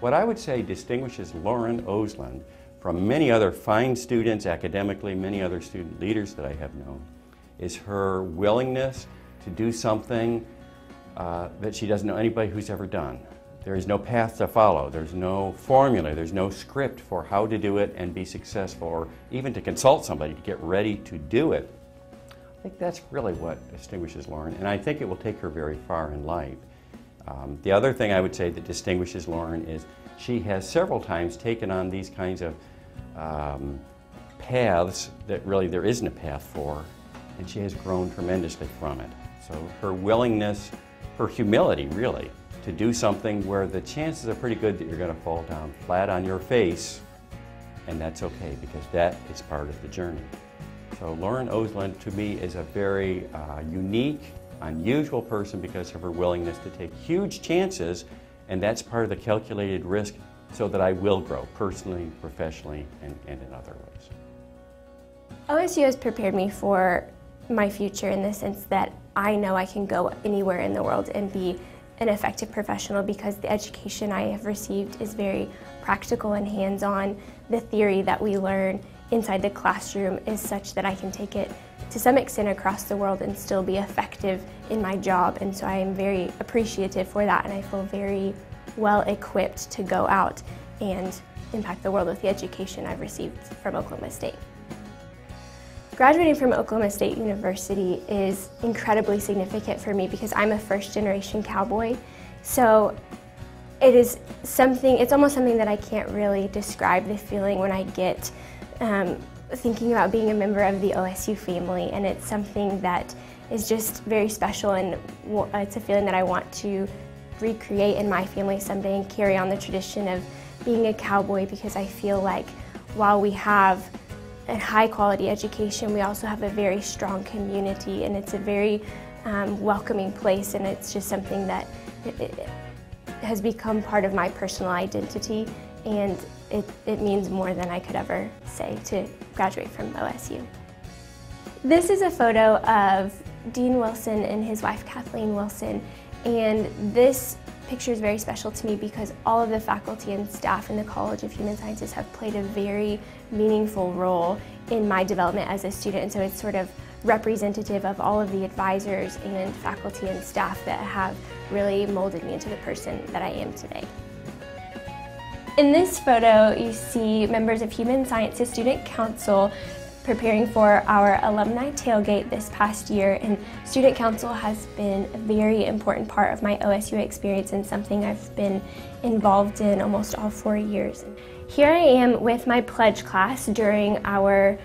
What I would say distinguishes Lauren Oseland from many other fine students academically, many other student leaders that I have known, is her willingness to do something that she doesn't know anybody who's ever done. There is no path to follow, there's no formula, there's no script for how to do it and be successful, or even to consult somebody to get ready to do it. I think that's really what distinguishes Lauren, and I think it will take her very far in life. The other thing I would say that distinguishes Lauren is she has several times taken on these kinds of paths that really there isn't a path for, and she has grown tremendously from it. So her willingness, her humility really, to do something where the chances are pretty good that you're going to fall down flat on your face, and that's okay because that is part of the journey. So Lauren Oseland to me is a very unique, unusual person because of her willingness to take huge chances, and that's part of the calculated risk so that I will grow personally, professionally, and in other ways. OSU has prepared me for my future in the sense that I know I can go anywhere in the world and be an effective professional because the education I have received is very practical and hands-on. The theory that we learn inside the classroom is such that I can take it to some extent across the world and still be effective in my job, and so I am very appreciative for that, and I feel very well equipped to go out and impact the world with the education I've received from Oklahoma State. Graduating from Oklahoma State University is incredibly significant for me because I'm a first-generation cowboy. So it is something, it's almost something that I can't really describe the feeling when I get thinking about being a member of the OSU family, and it's something that is just very special, and it's a feeling that I want to recreate in my family someday and carry on the tradition of being a cowboy, because I feel like while we have and high quality education, we also have a very strong community, and it's a very welcoming place, and it's just something that has become part of my personal identity, and it means more than I could ever say to graduate from OSU. This is a photo of Dean Wilson and his wife Kathleen Wilson, and this picture is very special to me because all of the faculty and staff in the College of Human Sciences have played a very meaningful role in my development as a student, and so it's sort of representative of all of the advisors and faculty and staff that have really molded me into the person that I am today. In this photo, you see members of Human Sciences Student Council preparing for our alumni tailgate this past year, and Student Council has been a very important part of my OSU experience and something I've been involved in almost all 4 years. Here I am with my pledge class during our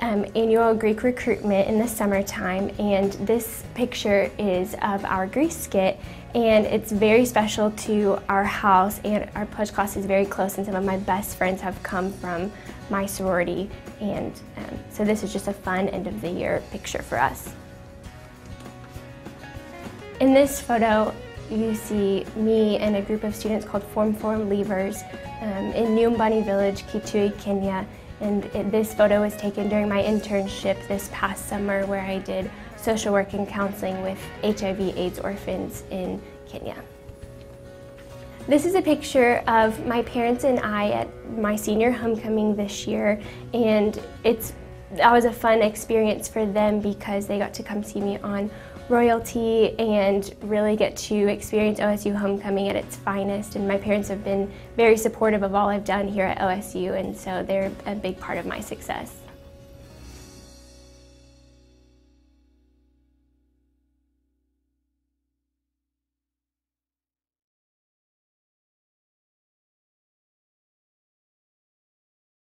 annual Greek recruitment in the summertime, and this picture is of our Greek skit, and it's very special to our house, and our pledge class is very close, and some of my best friends have come from my sorority, and so this is just a fun end of the year picture for us. In this photo you see me and a group of students called Form 4 Leavers in Nyumbani Village, Kitui, Kenya, and this photo was taken during my internship this past summer where I did social work and counseling with HIV/AIDS orphans in Kenya. This is a picture of my parents and I at my senior homecoming this year, and that was a fun experience for them because they got to come see me on royalty and really get to experience OSU homecoming at its finest, and my parents have been very supportive of all I've done here at OSU, and so they're a big part of my success.